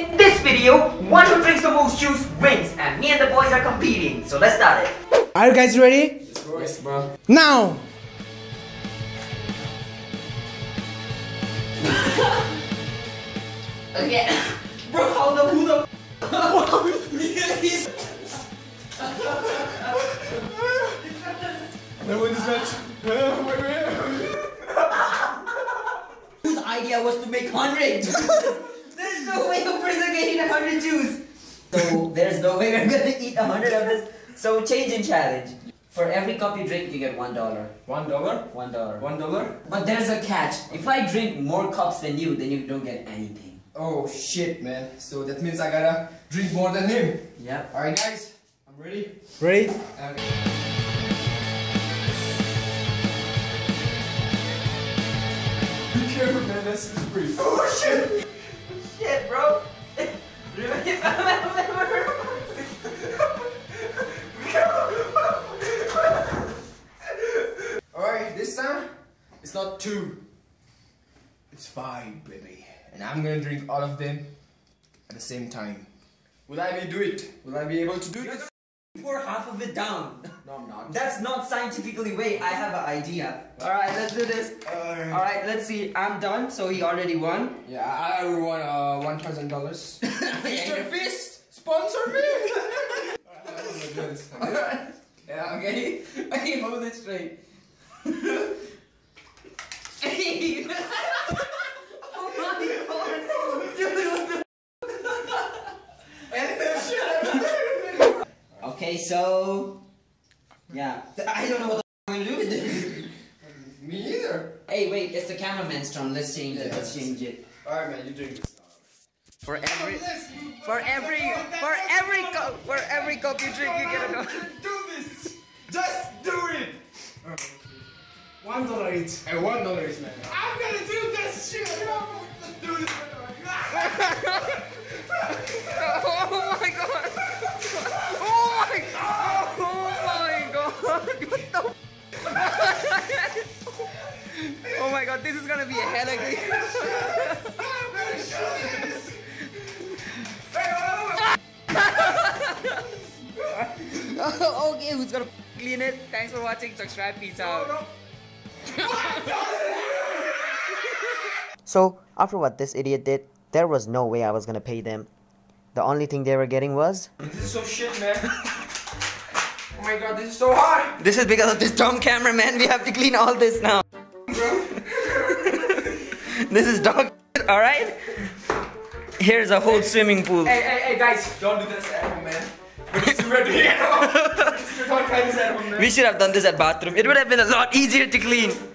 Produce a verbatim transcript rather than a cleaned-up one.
In this video, one who drinks the most juice wins, and me and the boys are competing. So let's start it. Are you guys ready? Yes, bro. Now. Okay. Bro, how the who the I win this match. Whose idea was to make one hundred? There's no way a person can eat one hundred juice. So there's no way we're gonna eat one hundred of this. So change in challenge. For every cup you drink, you get one dollar. One dollar? One dollar. One dollar? But there's a catch. If I drink more cups than you, then you don't get anything. Oh shit, man. So that means I gotta drink more than him. Yeah. Alright guys, I'm ready. Ready? Okay. Man, this is brief. Oh shit! Shit, bro! Alright, this time, it's not two. It's five, baby. And I'm gonna drink all of them at the same time. Will I be do it? Will I be able to do this? Pour half of it down. No, I'm not. That's not scientifically way. I have an idea. All right, let's do this. Uh, All right, let's see. I'm done, so he already won. Yeah, I won uh, one thousand dollars. Mister Beast, sponsor me. All right, I'm gonna do this. Okay? All right. Yeah, okay. Okay, hold it straight. Okay, so yeah, I don't know what the f I'm gonna do with this. Me either. Hey, wait, it's the cameraman's turn. Let's change yeah, it. Let's change it. All right, man, you're doing this now. For every, for every, for every cup, for every cup you drink, you get another. Do this. Just do it. Right. One dollar each. Hey, one dollar each, man. I'm gonna do this shit. Let's do this. Oh my god. Oh my god, this is gonna be a hell of a okay, who's gonna clean it? Thanks for watching, subscribe, peace out. So, after what this idiot did, there was no way I was gonna pay them. The only thing they were getting was... This is so shit, man. Oh my god, this is so hard! This is because of this dumb cameraman, we have to clean all this now. This is dog shit, alright? Here's a whole hey, swimming pool. Hey, hey, hey, guys, don't do this at home, man. We're doing it at home. We should have done this at bathroom. It would have been a lot easier to clean.